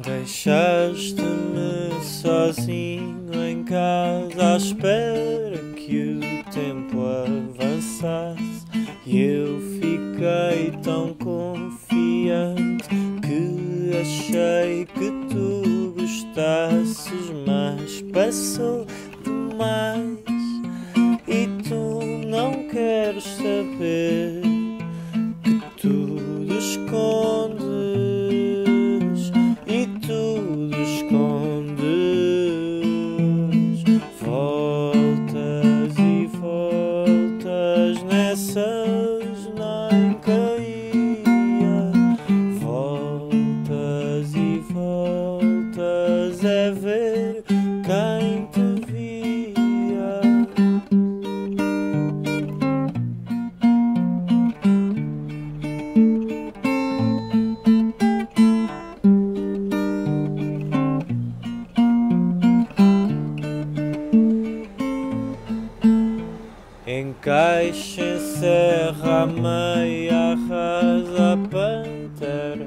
Deixaste-me sozinho em casa à espera que o tempo avançasse, e eu fiquei tão confiante que achei que tu gostasses, mas passou demais e tu não queres saber que tudo escondes. Nessas não caía, voltas e voltas, é ver quem te via. Encaixa, encerra a meia, arrasa a pantera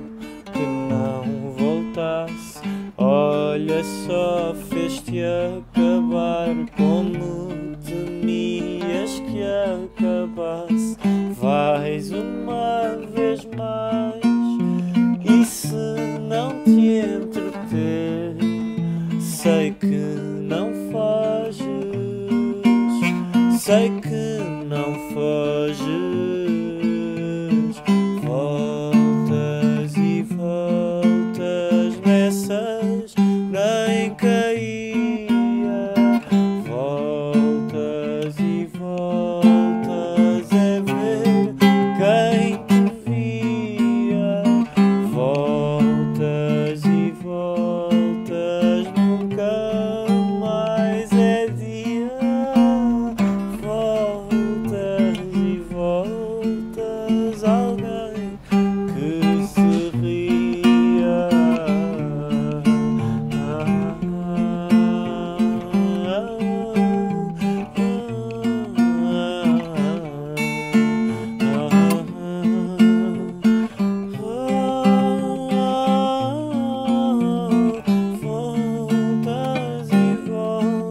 que não voltasse. Olha só, fez-te acabar como temias que acabasse. Vais uma vez mais, e se não te entreter, sei que não foges, sei que não foges, voltas e voltas, nessas nem caía, voltas e voltas, é ver quem te via, voltas e voltas, nunca mais é dia, alguém que se ria. Voltas e voltas,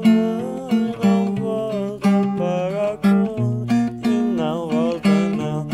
não volta para a cor e não volta não.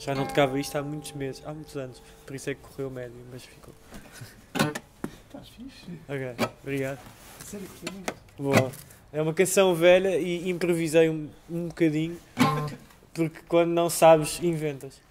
Já não tocava isto há muitos meses, há muitos anos, por isso é que correu médio, mas ficou. Estás fixe? Ok, obrigado. Sério que foi muito? Boa. É uma canção velha e improvisei um bocadinho, porque quando não sabes, inventas.